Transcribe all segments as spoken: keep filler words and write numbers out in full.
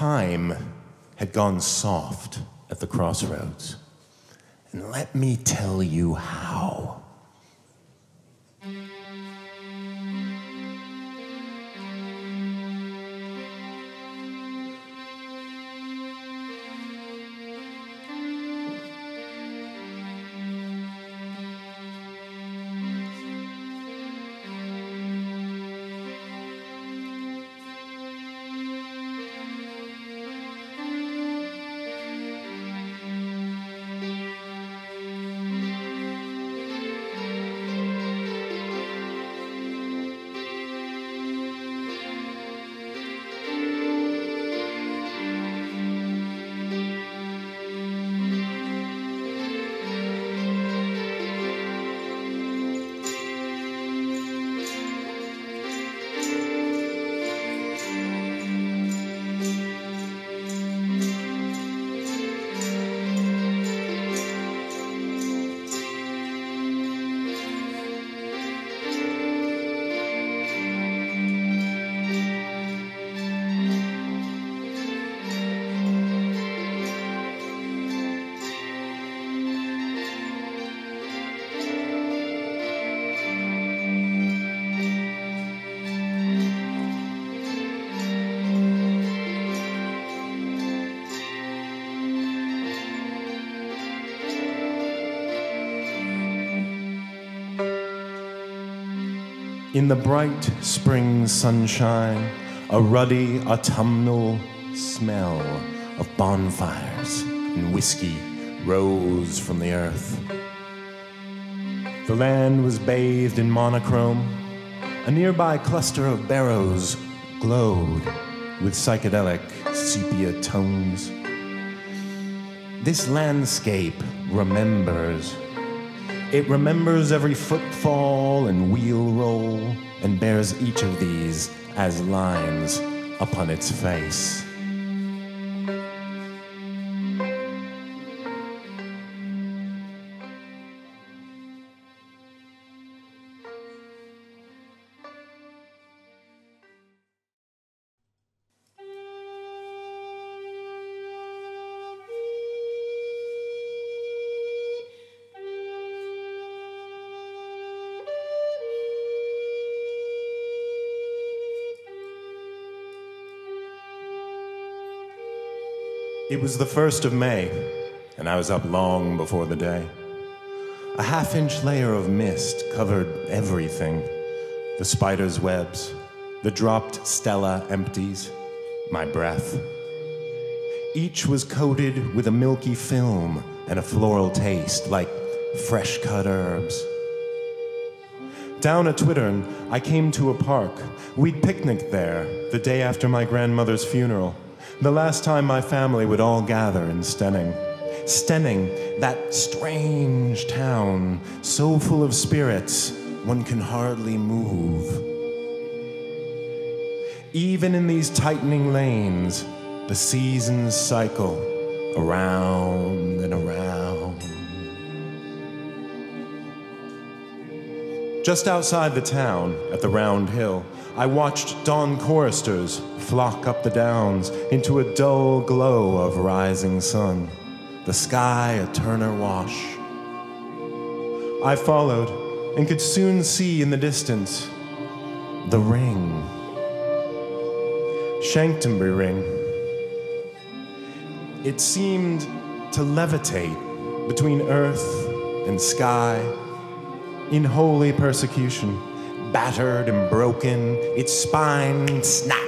time had gone soft at the crossroads. And let me tell you how. In the bright spring sunshine, a ruddy autumnal smell of bonfires and whiskey rose from the earth. The land was bathed in monochrome. A nearby cluster of barrows glowed with psychedelic sepia tones. This landscape remembers. It remembers every footfall and wheel roll and bears each of these as lines upon its face. It was the first of May, and I was up long before the day. A half-inch layer of mist covered everything. The spider's webs, the dropped stella empties, my breath. Each was coated with a milky film and a floral taste, like fresh-cut herbs. Down at Twittern, I came to a park. We'd picnicked there the day after my grandmother's funeral. The last time my family would all gather in Steyning. Steyning, that strange town, so full of spirits, one can hardly move. Even in these tightening lanes, the seasons cycle around and around. Just outside the town, at the round hill, I watched dawn choristers flock up the downs into a dull glow of rising sun, the sky a Turner wash. I followed and could soon see in the distance the ring, Chanctonbury Ring. It seemed to levitate between earth and sky, in holy persecution, battered and broken, its spine snapped.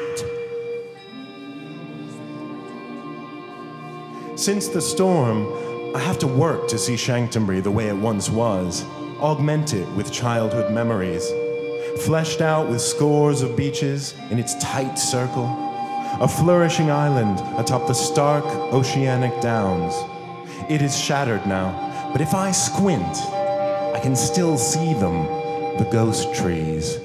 Since the storm, I have to work to see Chanctonbury the way it once was, augment it with childhood memories, fleshed out with scores of beaches in its tight circle, a flourishing island atop the stark oceanic downs. It is shattered now, but if I squint, I can still see them, the ghost trees.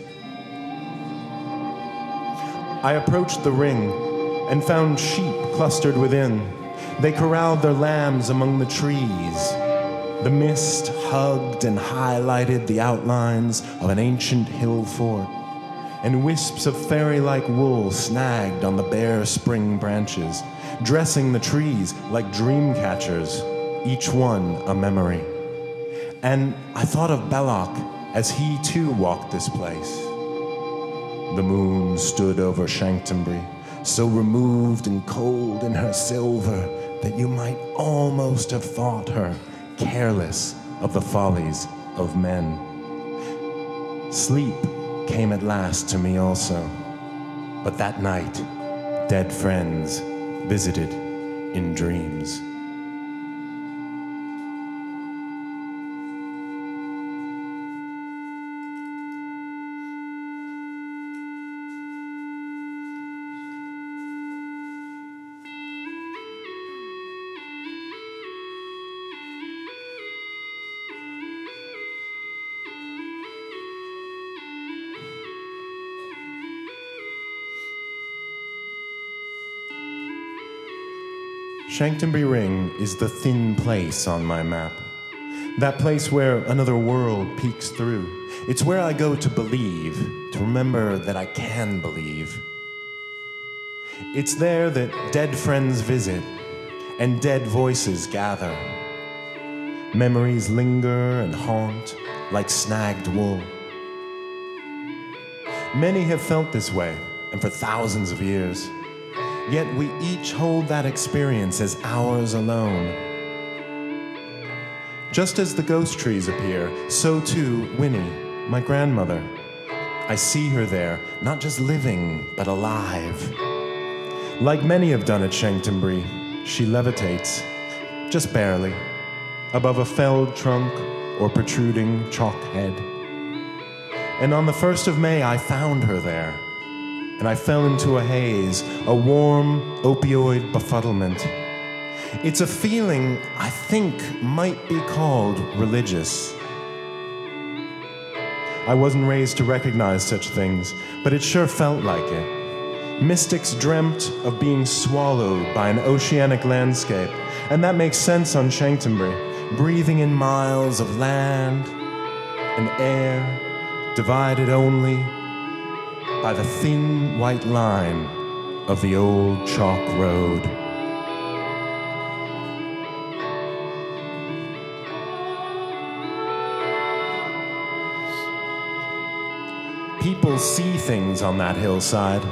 I approached the ring and found sheep clustered within. They corralled their lambs among the trees. The mist hugged and highlighted the outlines of an ancient hill fort, and wisps of fairy-like wool snagged on the bare spring branches, dressing the trees like dream catchers, each one a memory. And I thought of Belloc as he too walked this place. The moon stood over Chanctonbury, so removed and cold in her silver that you might almost have thought her careless of the follies of men. Sleep came at last to me also, but that night, dead friends visited in dreams. Chanctonbury Ring is the thin place on my map. That place where another world peeks through. It's where I go to believe, to remember that I can believe. It's there that dead friends visit and dead voices gather. Memories linger and haunt like snagged wool. Many have felt this way, and for thousands of years. Yet we each hold that experience as ours alone. Just as the ghost trees appear, so too Winnie, my grandmother. I see her there, not just living, but alive. Like many have done at Chanctonbury, she levitates, just barely, above a felled trunk or protruding chalk head. And on the first of May, I found her there. And I fell into a haze, a warm, opioid befuddlement. It's a feeling I think might be called religious. I wasn't raised to recognize such things, but it sure felt like it. Mystics dreamt of being swallowed by an oceanic landscape, and that makes sense on Chanctonbury, breathing in miles of land and air, divided only by the thin white line of the old chalk road. People see things on that hillside.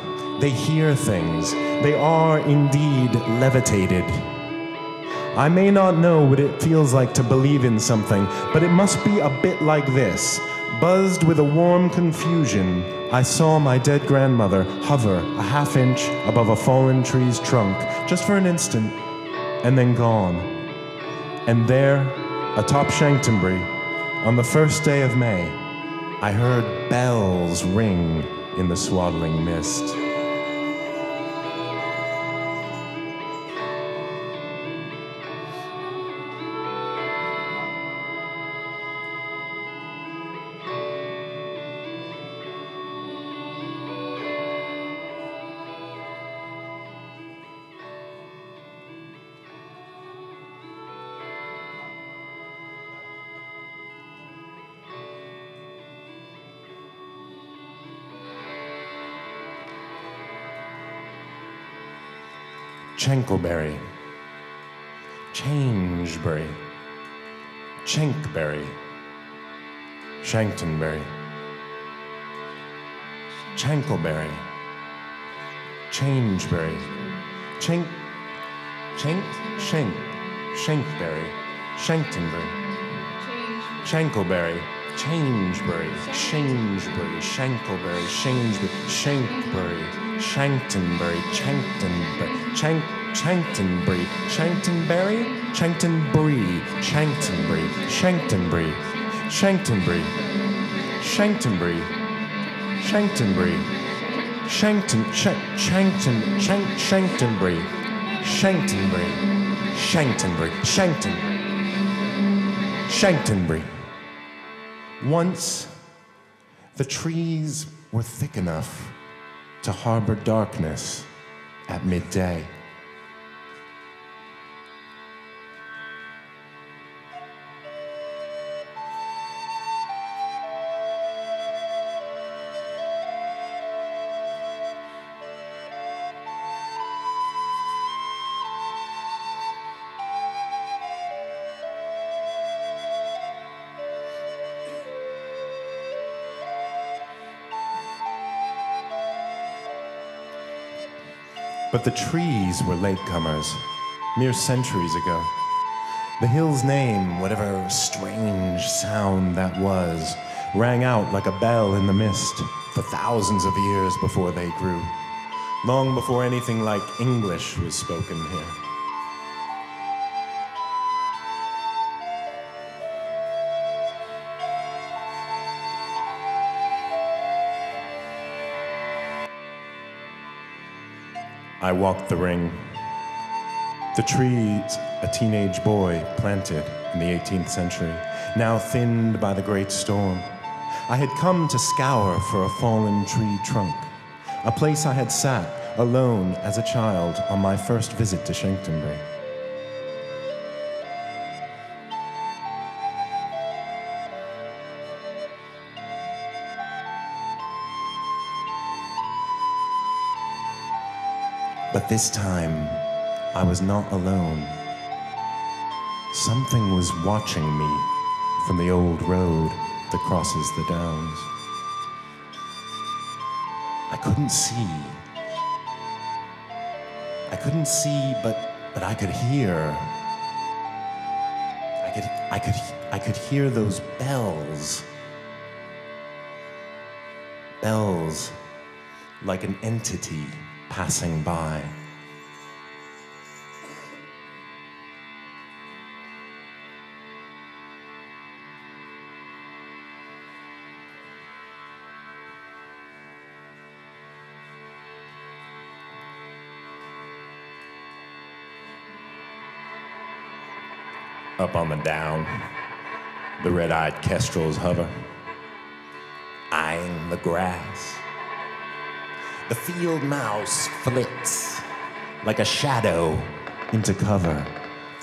They hear things. They are indeed levitated. I may not know what it feels like to believe in something, but it must be a bit like this. Buzzed with a warm confusion, I saw my dead grandmother hover a half inch above a fallen tree's trunk, just for an instant, and then gone. And there, atop Chanctonbury, on the first day of May, I heard bells ring in the swaddling mist. Chanctonbury, Changebury, Chankbury, Chanctonbury, Chanctonbury, Changebury, Chank, Chank, Shank, Shankbury, Chanctonbury, Chanctonbury, Changebury, Changebury, Chanctonbury, Changebury, Shankbury, Chanctonbury, Chanctonbury, Chank, Chanctonbury, Chanctonbury, Chanctonbury, Chanctonbury, Chanctonbury, Chanctonbury, Chanctonbury, Chanctonbury, Chancton, Chancton, Chanctonbury, Chanctonbury, Chanctonbury, Chancton, Chanctonbury. Once, the trees were thick enough to harbor darkness at midday. But the trees were latecomers, mere centuries ago. The hill's name, whatever strange sound that was, rang out like a bell in the mist for thousands of years before they grew, long before anything like English was spoken here. I walked the ring. The trees a teenage boy planted in the eighteenth century, now thinned by the great storm. I had come to scour for a fallen tree trunk, a place I had sat alone as a child on my first visit to Chanctonbury. But this time, I was not alone. Something was watching me from the old road that crosses the downs. I couldn't see. I couldn't see, but but I could hear. I could I could I could hear those bells. Bells, like an entity passing by. Up on the down, the red-eyed kestrels hover, eyeing the grass. The field mouse flits like a shadow into cover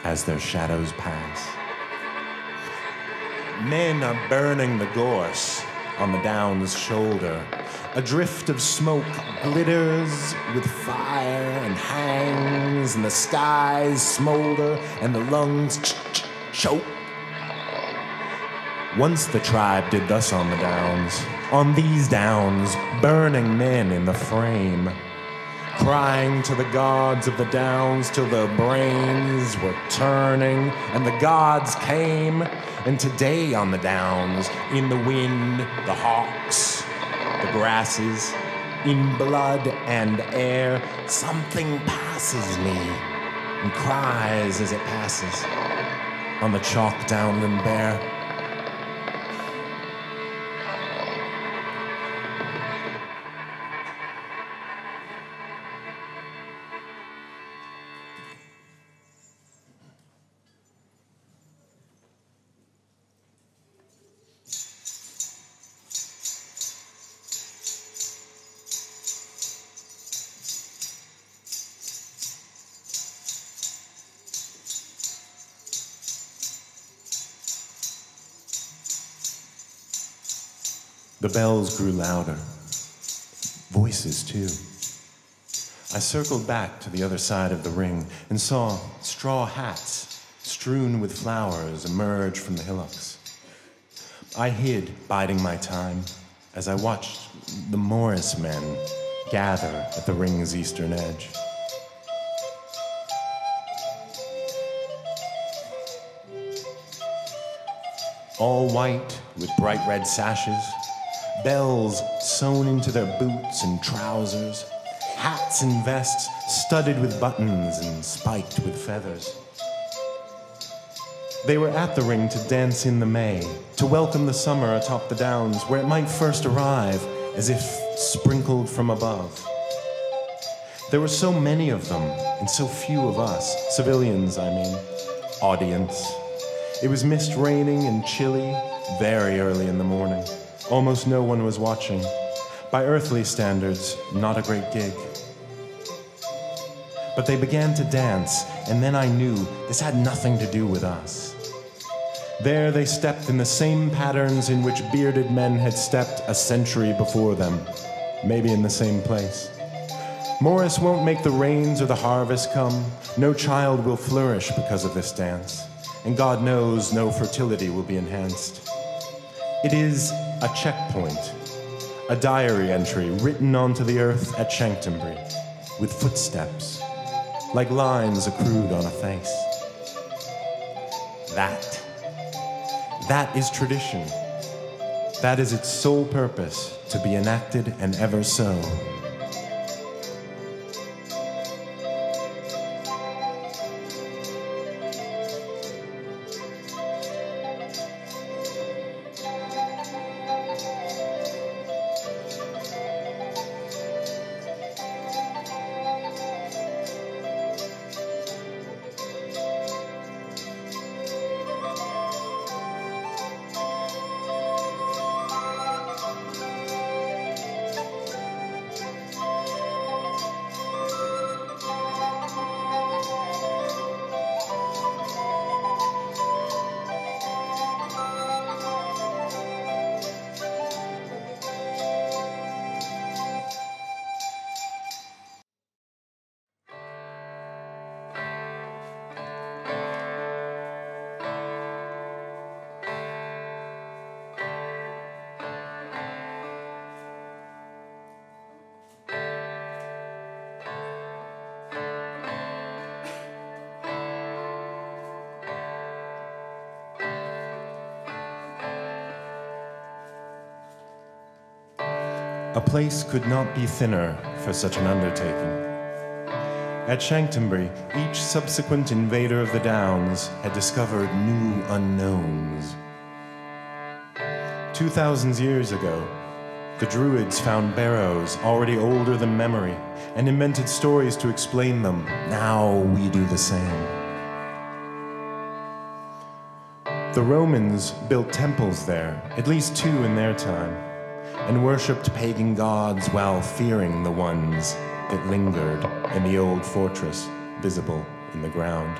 as their shadows pass. Men are burning the gorse on the down's shoulder. A drift of smoke glitters with fire and hangs, and the skies smolder and the lungs ch-ch choke. Once the tribe did thus on the downs, on these downs, burning men in the frame, crying to the gods of the downs till their brains were turning, and the gods came, and today on the downs, in the wind, the hawks, the grasses, in blood and air, something passes me and cries as it passes on the chalk downland bare. The bells grew louder, voices too. I circled back to the other side of the ring and saw straw hats strewn with flowers emerge from the hillocks. I hid, biding my time, as I watched the Morris men gather at the ring's eastern edge. All white with bright red sashes, bells sewn into their boots and trousers, hats and vests studded with buttons and spiked with feathers. They were at the ring to dance in the May, to welcome the summer atop the downs where it might first arrive, as if sprinkled from above. There were so many of them, and so few of us, civilians, I mean, audience. It was mist raining and chilly, very early in the morning. Almost no one was watching. By earthly standards, not a great gig. But they began to dance, and then I knew this had nothing to do with us. There they stepped in the same patterns in which bearded men had stepped a century before them, maybe in the same place. Morris won't make the rains or the harvest come. No child will flourish because of this dance, and God knows no fertility will be enhanced. It is a checkpoint, a diary entry written onto the earth at Chanctonbury, with footsteps, like lines accrued on a face. That, that is tradition. That is its sole purpose, to be enacted and ever so. A place could not be thinner for such an undertaking. At Chanctonbury, each subsequent invader of the Downs had discovered new unknowns. Two thousand years ago, the Druids found barrows already older than memory and invented stories to explain them. Now we do the same. The Romans built temples there, at least two in their time, and worshipped pagan gods while fearing the ones that lingered in the old fortress visible in the ground.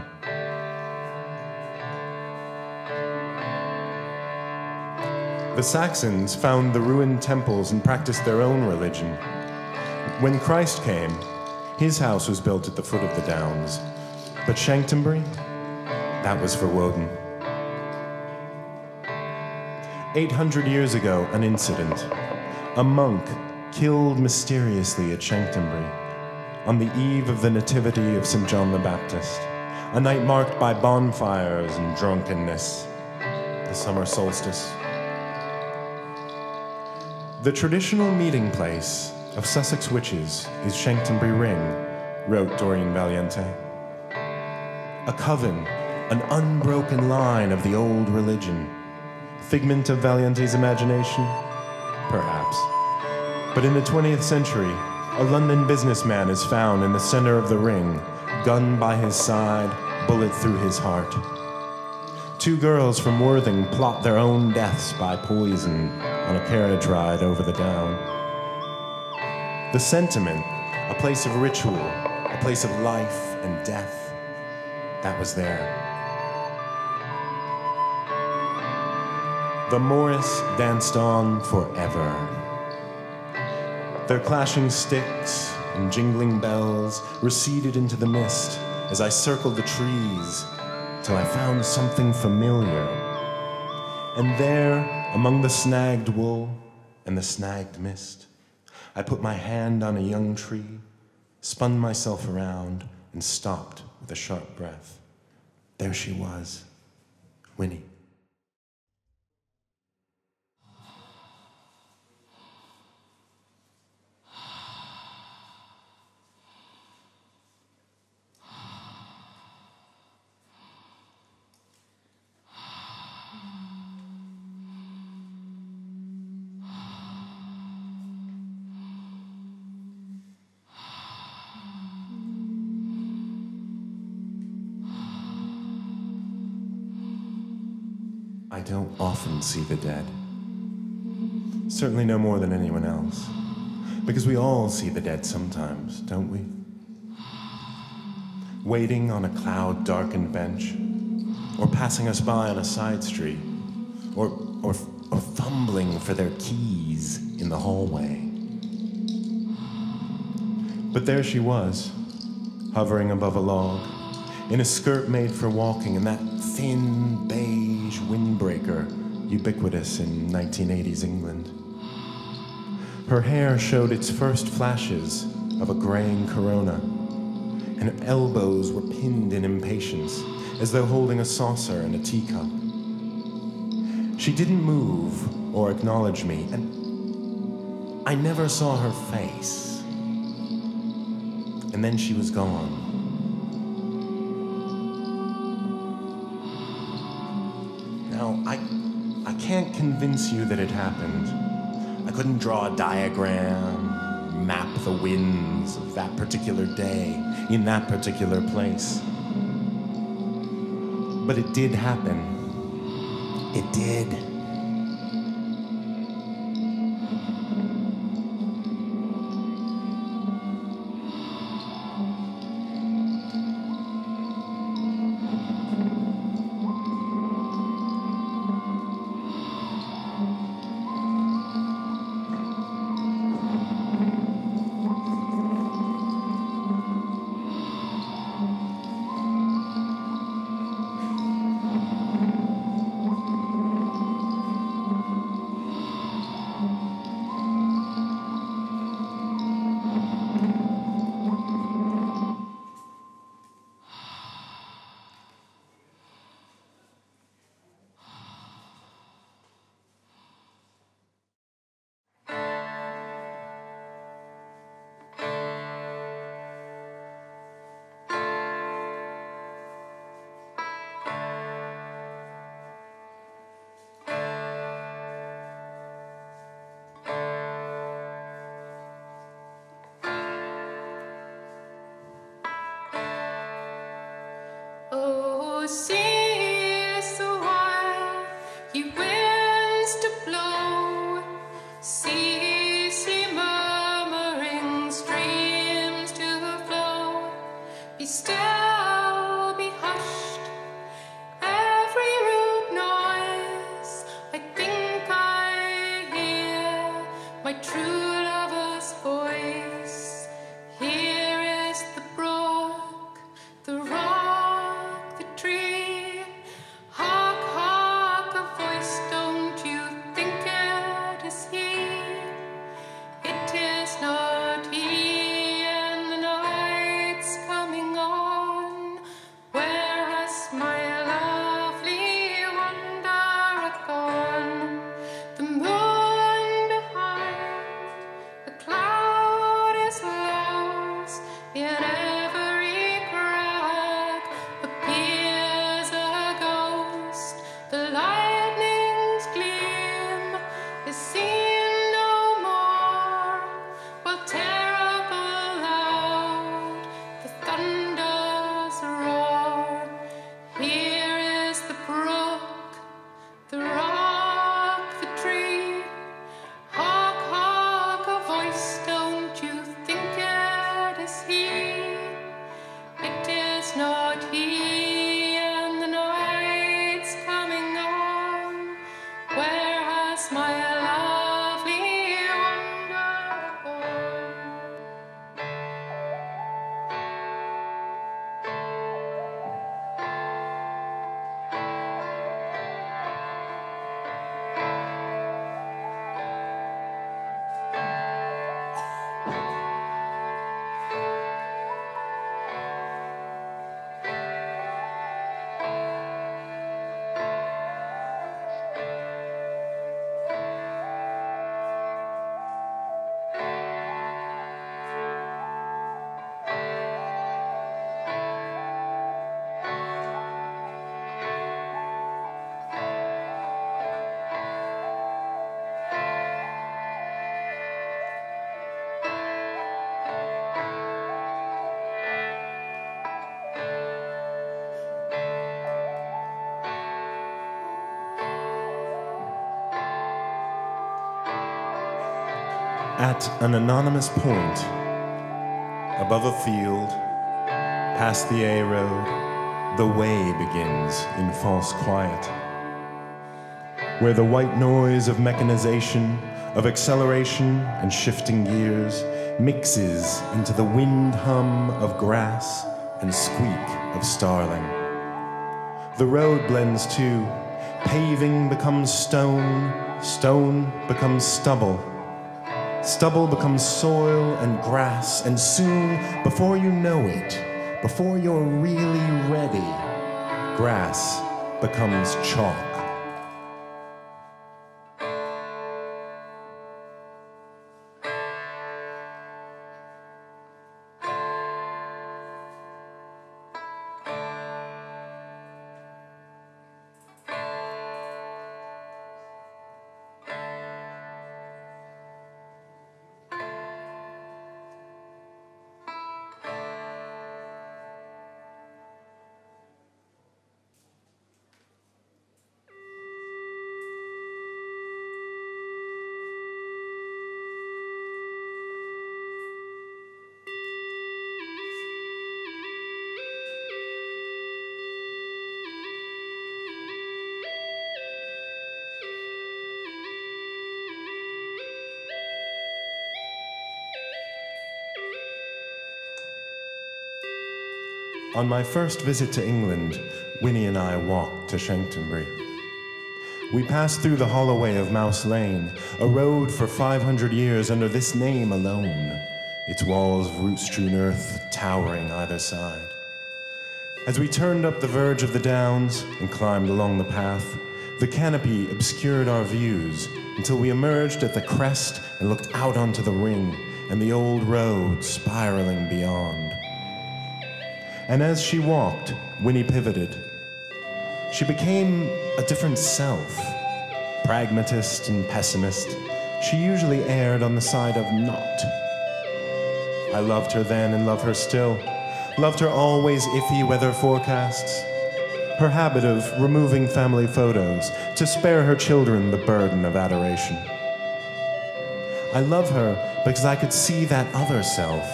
The Saxons found the ruined temples and practiced their own religion. When Christ came, his house was built at the foot of the Downs, but Chanctonbury, that was for Woden. Eight hundred years ago, an incident. A monk killed mysteriously at Chanctonbury on the eve of the Nativity of Saint John the Baptist, a night marked by bonfires and drunkenness, the summer solstice. The traditional meeting place of Sussex witches is Chanctonbury Ring, wrote Doreen Valiente. A coven, an unbroken line of the old religion. Figment of Valiente's imagination? Perhaps. But in the twentieth century, a London businessman is found in the center of the ring, gun by his side, bullet through his heart. Two girls from Worthing plot their own deaths by poison on a carriage ride over the down. The sentiment, a place of ritual, a place of life and death, that was there. The Morris danced on forever. Their clashing sticks and jingling bells receded into the mist as I circled the trees till I found something familiar. And there, among the snagged wool and the snagged mist, I put my hand on a young tree, spun myself around, and stopped with a sharp breath. There she was, Winnie. I don't often see the dead. Certainly no more than anyone else. Because we all see the dead sometimes, don't we? Waiting on a cloud-darkened bench, or passing us by on a side street, or, or, or fumbling for their keys in the hallway. But there she was, hovering above a log, in a skirt made for walking, and that thin beige windbreaker, ubiquitous in nineteen eighties England. Her hair showed its first flashes of a graying corona, and her elbows were pinned in impatience, as though holding a saucer and a teacup. She didn't move or acknowledge me, and I never saw her face. And then she was gone. Now, I, I can't convince you that it happened. I couldn't draw a diagram, map the winds of that particular day in that particular place. But it did happen. It did. At an anonymous point, above a field, past the A road, the way begins in false quiet, where the white noise of mechanization, of acceleration and shifting gears mixes into the wind hum of grass and squeak of starling. The road blends too. Paving becomes stone, stone becomes stubble. Stubble becomes soil and grass, and soon, before you know it, before you're really ready, grass becomes chalk. On my first visit to England, Winnie and I walked to Chanctonbury. We passed through the holloway of Mouse Lane, a road for five hundred years under this name alone, its walls of root-strewn earth towering either side. As we turned up the verge of the downs and climbed along the path, the canopy obscured our views until we emerged at the crest and looked out onto the ring and the old road spiraling beyond. And as she walked, Winnie pivoted. She became a different self, pragmatist and pessimist. She usually erred on the side of not. I loved her then and love her still. Loved her always iffy weather forecasts. Her habit of removing family photos to spare her children the burden of adoration. I love her because I could see that other self.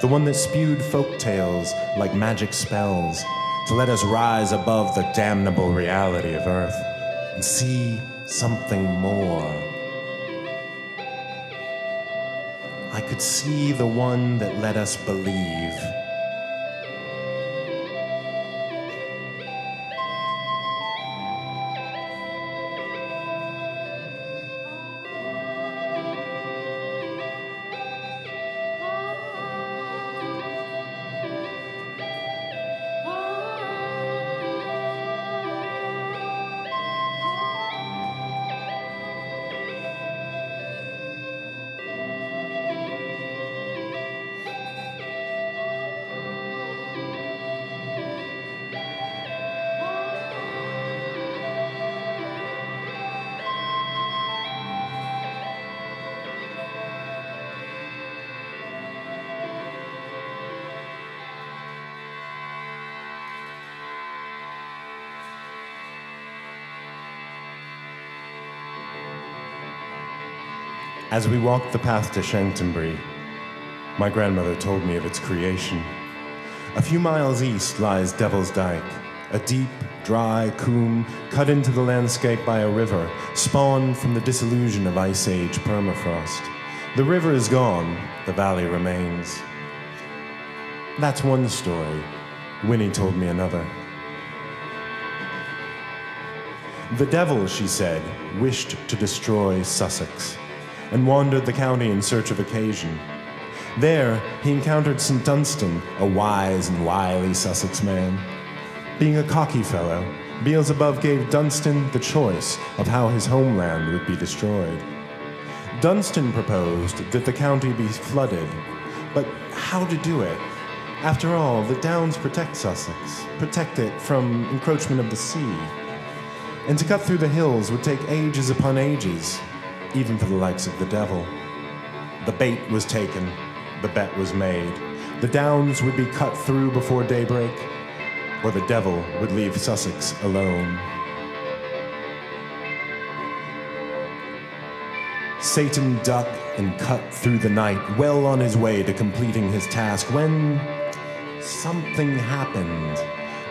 The one that spewed folk tales like magic spells to let us rise above the damnable reality of Earth and see something more. I could see the one that let us believe. As we walked the path to Chanctonbury, my grandmother told me of its creation. A few miles east lies Devil's Dyke, a deep, dry coombe cut into the landscape by a river, spawned from the dissolution of Ice Age permafrost. The river is gone, the valley remains. That's one story. Winnie told me another. The devil, she said, wished to destroy Sussex, and wandered the county in search of occasion. There, he encountered Saint Dunstan, a wise and wily Sussex man. Being a cocky fellow, Beelzebub gave Dunstan the choice of how his homeland would be destroyed. Dunstan proposed that the county be flooded, but how to do it? After all, the Downs protect Sussex, protect it from encroachment of the sea. And to cut through the hills would take ages upon ages, even for the likes of the devil. The bait was taken, the bet was made. The Downs would be cut through before daybreak, or the devil would leave Sussex alone. Satan ducked and cut through the night, well on his way to completing his task, when something happened.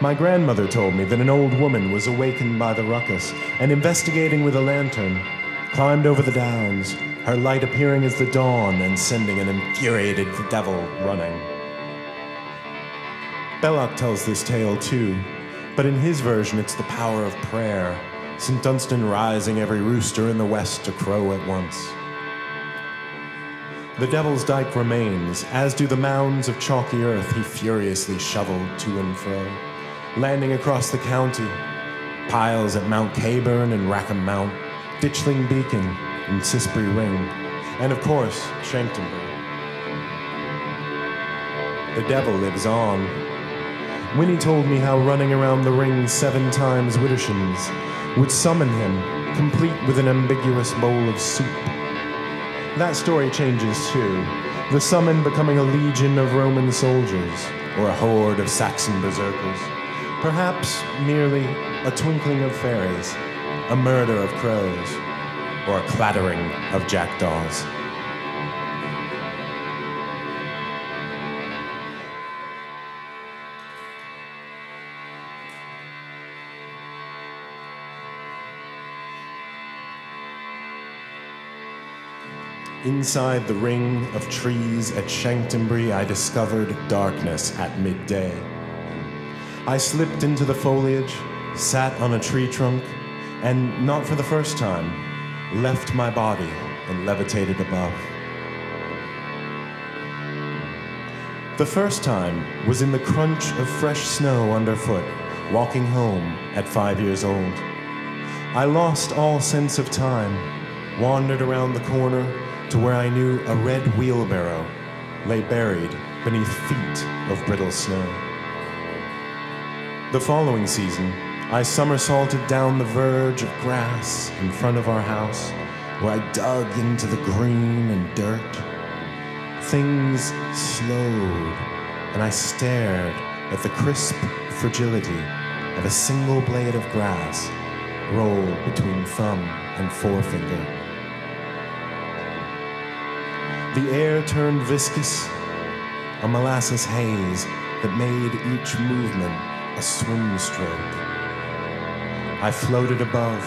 My grandmother told me that an old woman was awakened by the ruckus and investigating with a lantern, climbed over the downs, her light appearing as the dawn and sending an infuriated devil running. Belloc tells this tale too, but in his version it's the power of prayer, Saint Dunstan rising every rooster in the west to crow at once. The Devil's Dyke remains, as do the mounds of chalky earth he furiously shoveled to and fro, landing across the county, piles at Mount Caburn and Rackham Mount, Ditchling Beacon and Cissbury Ring, and of course, Chanctonbury. The devil lives on. Winnie told me how running around the ring seven times widdershins would summon him, complete with an ambiguous bowl of soup. That story changes too, the summon becoming a legion of Roman soldiers, or a horde of Saxon berserkers, perhaps merely a twinkling of fairies, a murder of crows, or a clattering of jackdaws. Inside the ring of trees at Chanctonbury, I discovered darkness at midday. I slipped into the foliage, sat on a tree trunk, and, not for the first time, left my body and levitated above. The first time was in the crunch of fresh snow underfoot, walking home at five years old. I lost all sense of time, wandered around the corner, to where I knew a red wheelbarrow lay buried beneath feet of brittle snow. The following season, I somersaulted down the verge of grass in front of our house, where I dug into the green and dirt. Things slowed, and I stared at the crisp fragility of a single blade of grass rolled between thumb and forefinger. The air turned viscous, a molasses haze that made each movement a swim stroke. I floated above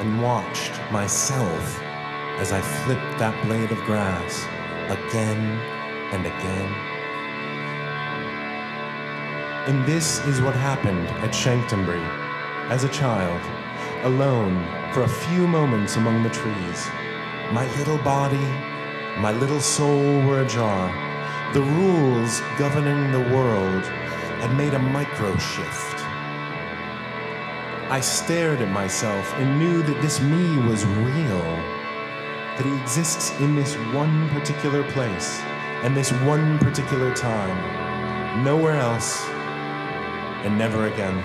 and watched myself as I flipped that blade of grass again and again. And this is what happened at Chanctonbury, as a child, alone for a few moments among the trees. My little body, my little soul were ajar. The rules governing the world had made a micro shift. I stared at myself and knew that this me was real, that he exists in this one particular place and this one particular time, nowhere else and never again.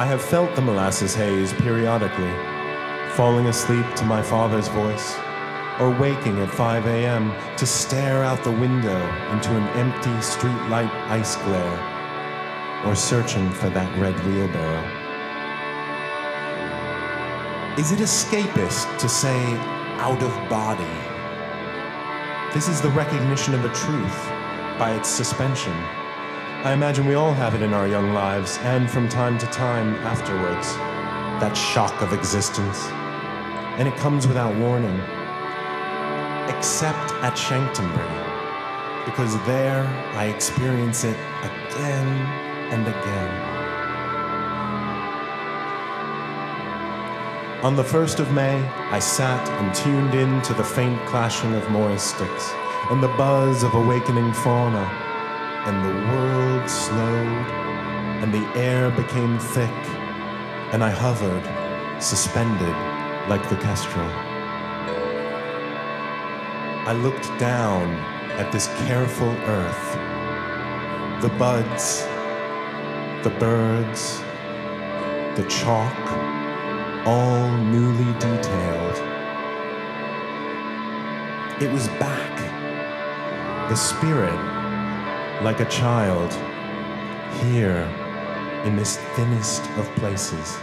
I have felt the molasses haze periodically, falling asleep to my father's voice, or waking at five A M to stare out the window into an empty streetlight ice glare, or searching for that red wheelbarrow. Is it escapist to say, out of body? This is the recognition of a truth by its suspension. I imagine we all have it in our young lives, and from time to time afterwards, that shock of existence. And it comes without warning, except at Chanctonbury, because there I experience it again and again. On the first of May, I sat and tuned in to the faint clashing of Morris sticks and the buzz of awakening fauna. And the world slowed, and the air became thick, and I hovered, suspended like the kestrel. I looked down at this careful earth, the buds, the birds, the chalk, all newly detailed. It was back, the spirit, like a child, here, in this thinnest of places.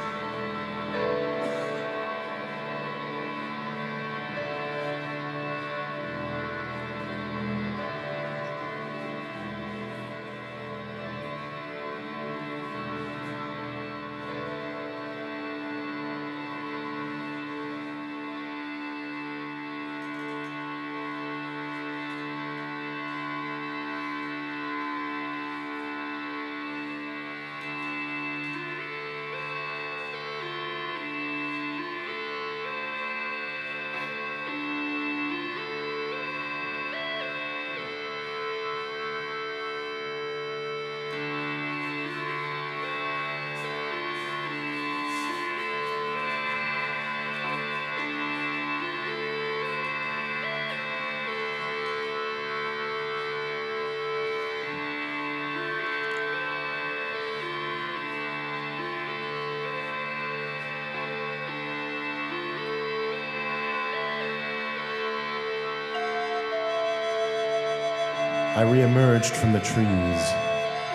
I re-emerged from the trees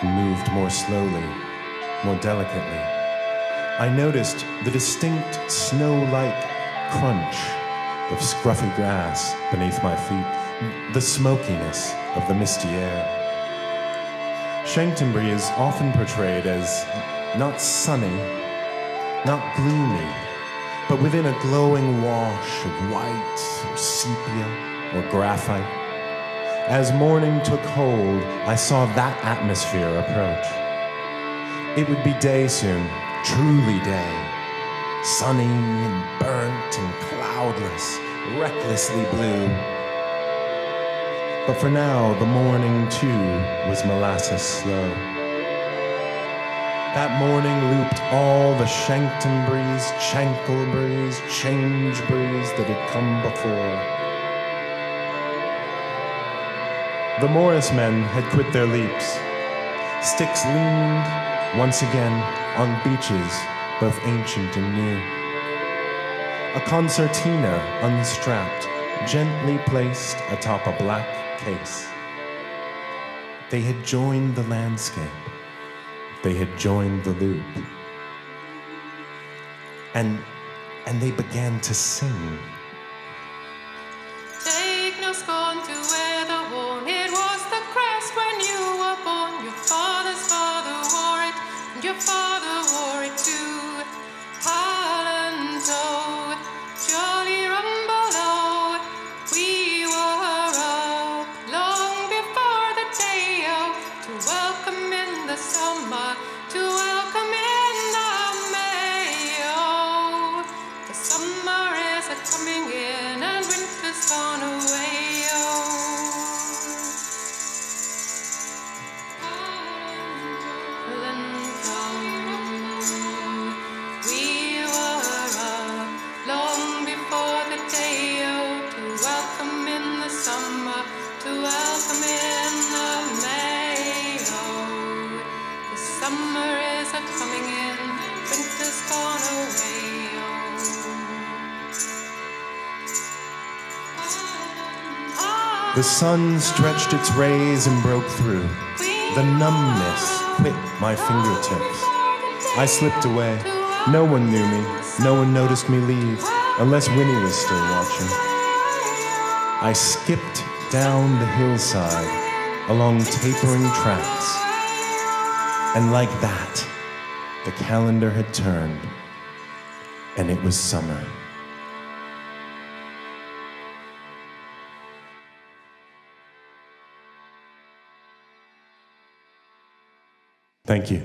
and moved more slowly, more delicately. I noticed the distinct snow-like crunch of scruffy grass beneath my feet, the smokiness of the misty air. Chanctonbury is often portrayed as not sunny, not gloomy, but within a glowing wash of white or sepia or graphite. As morning took hold, I saw that atmosphere approach. It would be day soon, truly day, sunny and burnt and cloudless, recklessly blue. But for now, the morning too was molasses slow. That morning looped all the Chanctonburys, Chancleburys, Changeburys that had come before. The Morris men had quit their leaps. Sticks leaned, once again, on beaches, both ancient and new. A concertina, unstrapped, gently placed atop a black case. They had joined the landscape. They had joined the loop. And, and they began to sing. Take no scorn to wear the worn. It was the crest when you were born. Your father's father wore it, and your father wore it too. Holland, oh, jolly rumble, oh, we were, oh, long before the day, oh, to welcome in the summer, to welcome in the May, oh. The summer is a coming in, and winter's gone away. The sun stretched its rays and broke through. The numbness quit my fingertips. I slipped away. No one knew me. No one noticed me leave, unless Winnie was still watching. I skipped down the hillside along tapering tracks. And like that, the calendar had turned, and it was summer. Thank you.